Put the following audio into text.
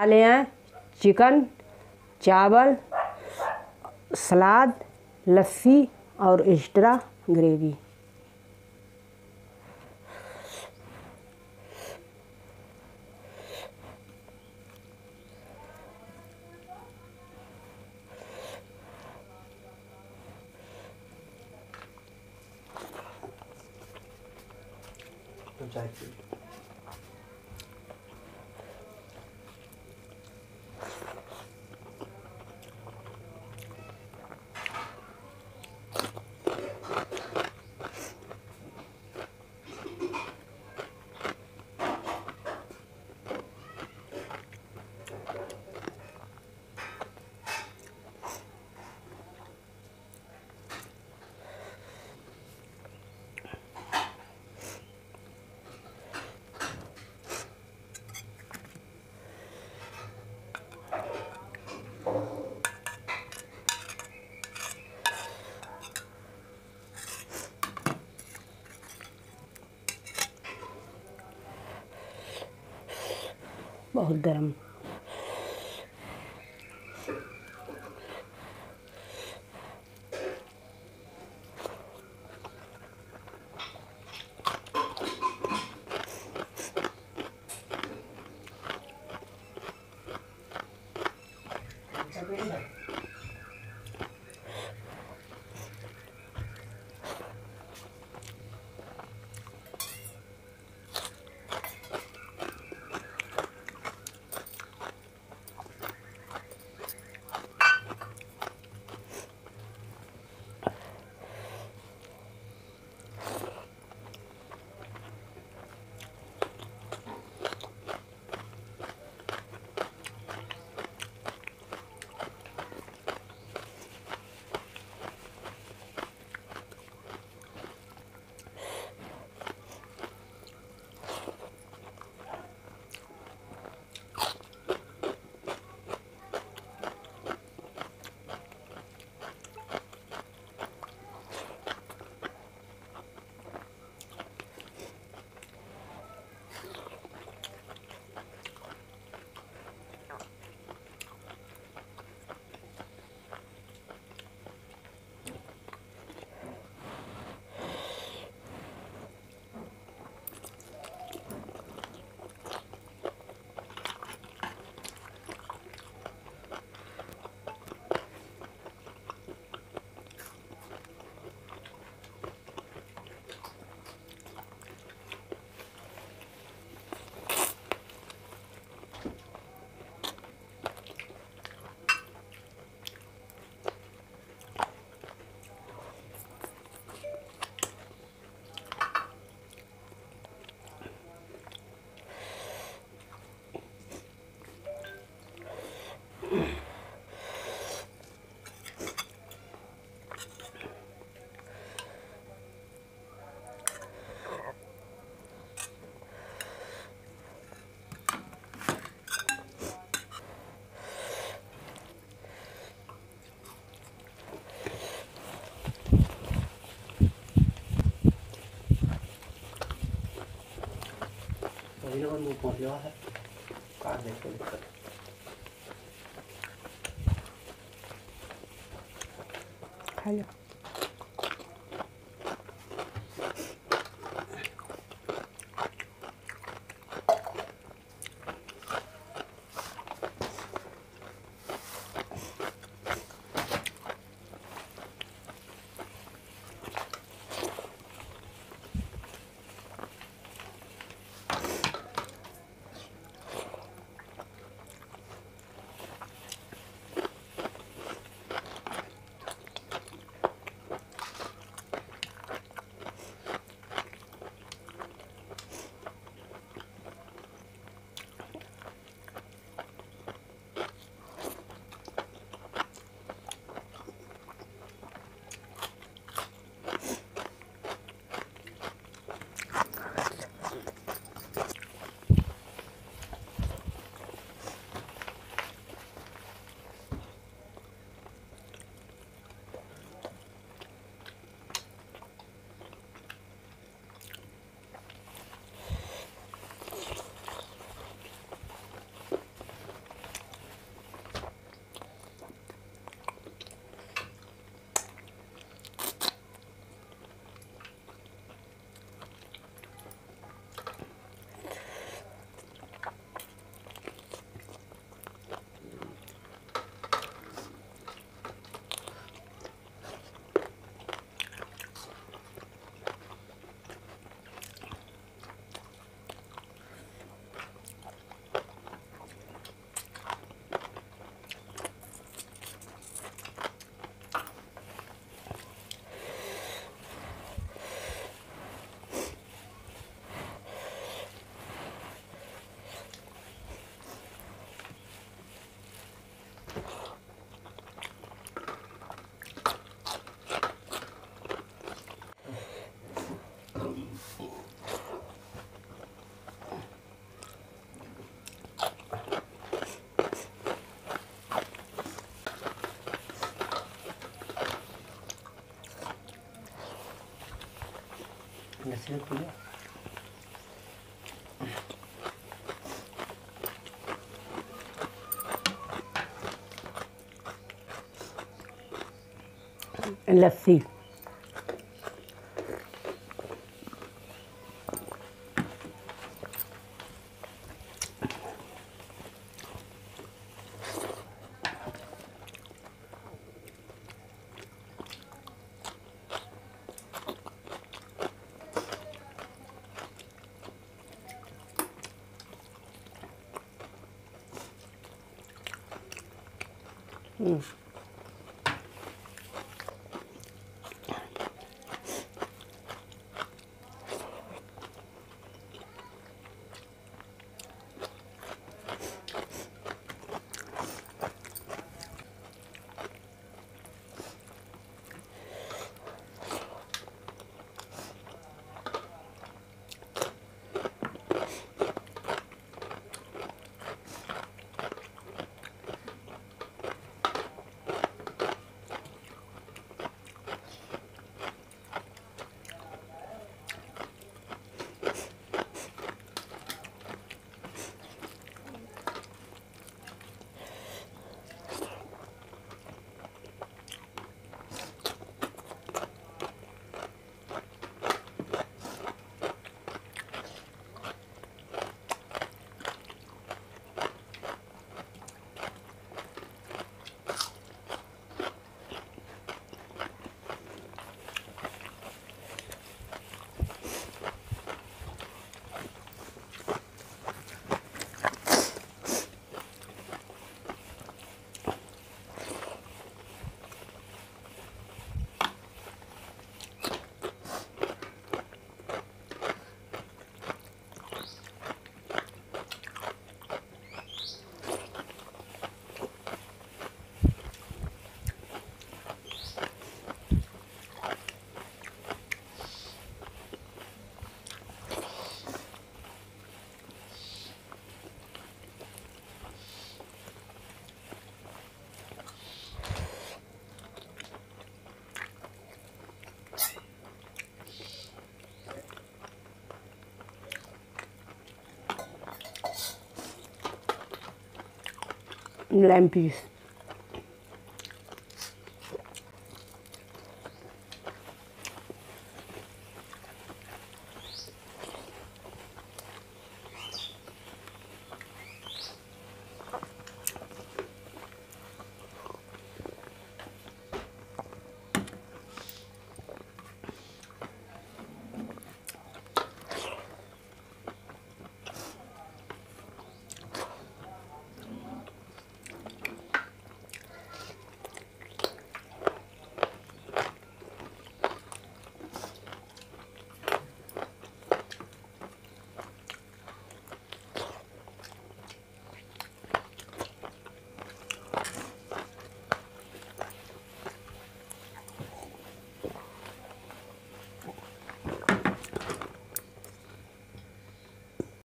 मसाले हैं चिकन, चावल, सलाद, लस्सी और एक्स्ट्रा ग्रेवी। बहुत गर्म पहुंच गया है कार देखो दिक्कत खा लो। 근데 슬프요. लस्सी lampies.